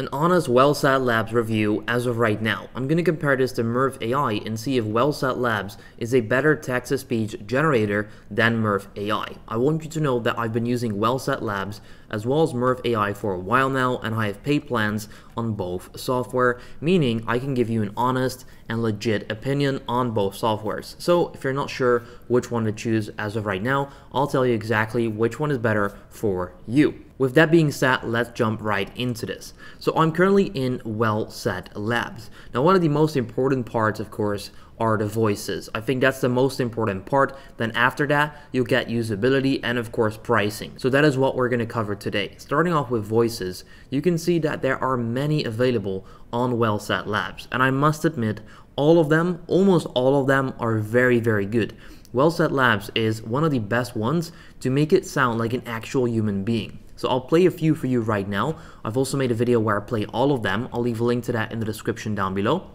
An honest WellSaid Labs review as of right now. I'm going to compare this to Murf AI and see if WellSaid Labs is a better text-to-speech generator than Murf AI. I want you to know that I've been using WellSaid Labs as well as Murf AI for a while now, and I have paid plans on both software, meaning I can give you an honest and legit opinion on both softwares. So if you're not sure which one to choose as of right now, I'll tell you exactly which one is better for you. With that being said, let's jump right into this. So I'm currently in WellSaid Labs. Now, one of the most important parts, of course, are the voices. I think that's the most important part. Then after that, you'll get usability and of course pricing. So that is what we're gonna cover today. Starting off with voices, you can see that there are many available on WellSaid Labs. And I must admit, all of them, almost all of them are very, very good. WellSaid Labs is one of the best ones to make it sound like an actual human being. So I'll play a few for you right now. I've also made a video where I play all of them. I'll leave a link to that in the description down below.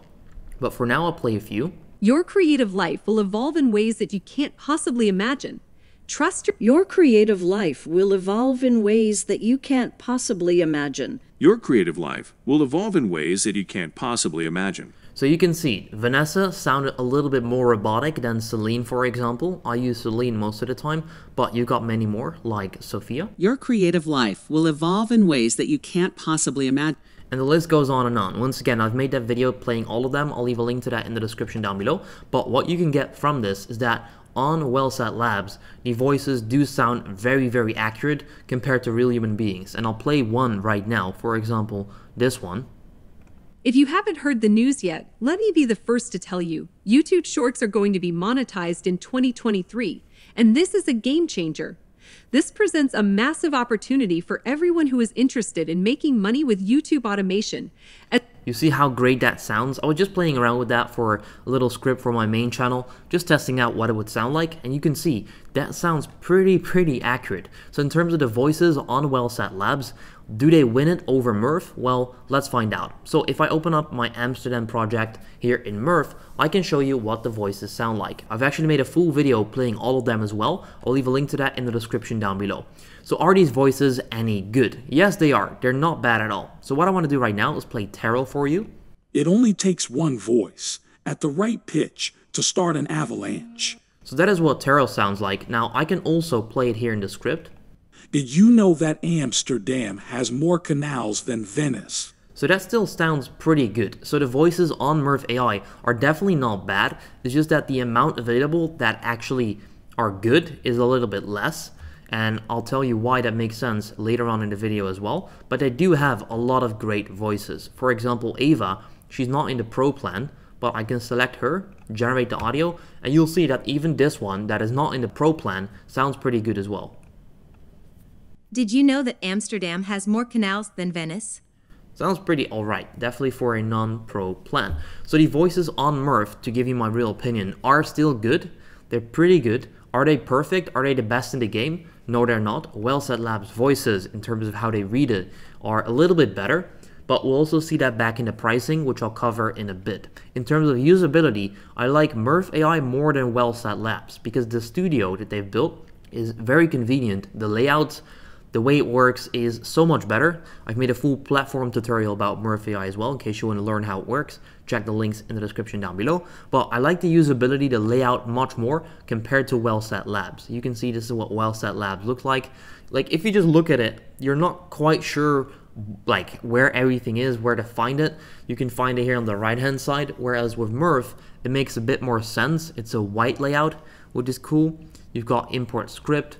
But for now, I'll play a few. Your creative life will evolve in ways that you can't possibly imagine. Trust your creative life will evolve in ways that you can't possibly imagine. Your creative life will evolve in ways that you can't possibly imagine. So you can see Vanessa sounded a little bit more robotic than Celine, for example. I use Celine most of the time, but you got many more, like Sophia. Your creative life will evolve in ways that you can't possibly imagine. And the list goes on and on. Once again, I've made that video playing all of them. I'll leave a link to that in the description down below. But what you can get from this is that on WellSaid Labs, the voices do sound very, very accurate compared to real human beings. And I'll play one right now, for example, this one. If you haven't heard the news yet, let me be the first to tell you, YouTube Shorts are going to be monetized in 2023, and this is a game changer. This presents a massive opportunity for everyone who is interested in making money with YouTube automation. You see how great that sounds? I was just playing around with that for a little script for my main channel, just testing out what it would sound like, and you can see that sounds pretty accurate. So in terms of the voices on WellSaid Labs, do they win it over Murf? Well, let's find out. So if I open up my Amsterdam project here in Murf, I can show you what the voices sound like. I've actually made a full video playing all of them as well. I'll leave a link to that in the description down below. So are these voices any good? Yes, they are. They're not bad at all. So what I want to do right now is play Tarot for you. It only takes one voice at the right pitch to start an avalanche. So that is what Tarot sounds like. Now I can also play it here in the script. Did you know that Amsterdam has more canals than Venice? So that still sounds pretty good. So the voices on Murf AI are definitely not bad. It's just that the amount available that actually are good is a little bit less. And I'll tell you why that makes sense later on in the video as well. But they do have a lot of great voices. For example, Ava, she's not in the pro plan, but I can select her, generate the audio, and you'll see that even this one that is not in the pro plan sounds pretty good as well. Did you know that Amsterdam has more canals than Venice? Sounds pretty alright, definitely for a non-pro plan. So the voices on Murf, to give you my real opinion, are still good. They're pretty good. Are they perfect? Are they the best in the game? No, they're not. WellSaid Labs voices, in terms of how they read it, are a little bit better. But we'll also see that back in the pricing, which I'll cover in a bit. In terms of usability, I like Murf AI more than WellSaid Labs, because the studio that they've built is very convenient. The layouts, the way it works is so much better. I've made a full platform tutorial about Murf AI as well, in case you want to learn how it works. Check the links in the description down below. But I like the usability, the layout much more compared to WellSaid Labs. You can see this is what WellSaid Labs looks like. Like if you just look at it, you're not quite sure like where everything is, where to find it. You can find it here on the right hand side, whereas with Murf, it makes a bit more sense. It's a white layout, which is cool. You've got import script,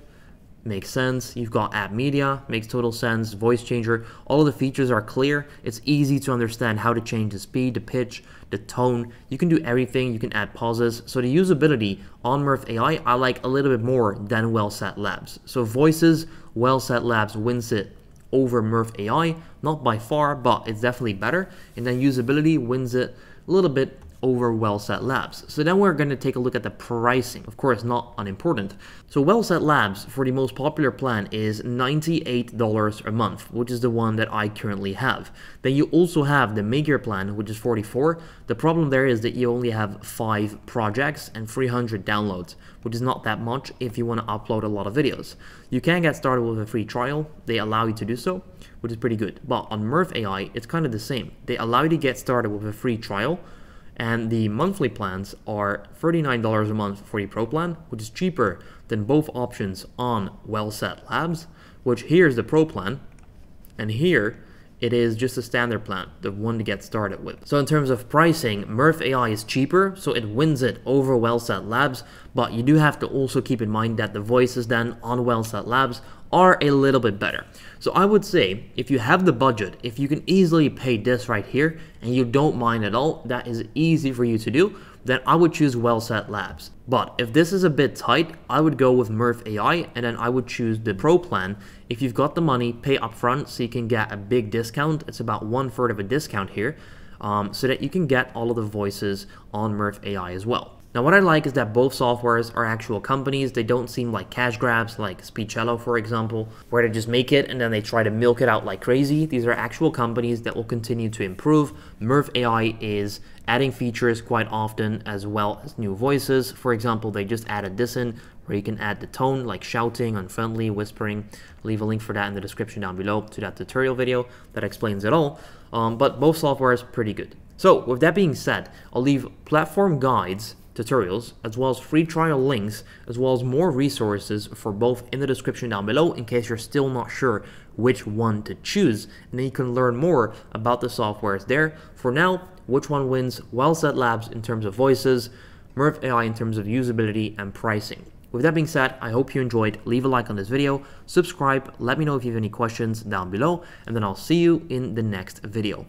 makes sense. You've got app media, makes total sense. Voice changer, all of the features are clear. It's easy to understand how to change the speed, the pitch, the tone. You can do everything. You can add pauses. So the usability on Murf AI, I like a little bit more than WellSaid Labs. So voices, WellSaid Labs wins it over Murf AI, not by far, but it's definitely better. And then usability wins it a little bit over WellSaid Labs. So then we're going to take a look at the pricing, of course not unimportant. So WellSaid Labs for the most popular plan is $98 a month, which is the one that I currently have. Then you also have the Maker plan, which is $44. The problem there is that you only have 5 projects and 300 downloads, which is not that much if you want to upload a lot of videos. You can get started with a free trial. They allow you to do so, which is pretty good. But on Murf AI, it's kind of the same. They allow you to get started with a free trial, and the monthly plans are $39 a month for the Pro plan, which is cheaper than both options on WellSaid Labs, which here is the Pro plan, and here it is just a standard plan, the one to get started with. So in terms of pricing, Murf AI is cheaper, so it wins it over WellSaid Labs, but you do have to also keep in mind that the voices then on WellSaid Labs are a little bit better. So I would say, if you have the budget, if you can easily pay this right here, and you don't mind at all, that is easy for you to do, then I would choose WellSaid Labs. But if this is a bit tight, I would go with Murf AI, and then I would choose the Pro plan. If you've got the money, pay up front so you can get a big discount. It's about 1/3 of a discount here, so that you can get all of the voices on Murf AI as well. Now, what I like is that both softwares are actual companies. They don't seem like cash grabs like Speechello, for example, where they just make it and then they try to milk it out like crazy. These are actual companies that will continue to improve. Murf AI is adding features quite often, as well as new voices. For example, they just added this in, where you can add the tone, like shouting, unfriendly, whispering. Leave a link for that in the description down below to that tutorial video that explains it all. But both softwares are pretty good. So with that being said, I'll leave platform guides, tutorials, as well as free trial links, as well as more resources for both in the description down below in case you're still not sure which one to choose, and then you can learn more about the softwares there. For now, which one wins? WellSaid Labs in terms of voices, Murf AI in terms of usability and pricing. With that being said, I hope you enjoyed. Leave a like on this video, subscribe, let me know if you have any questions down below, and then I'll see you in the next video.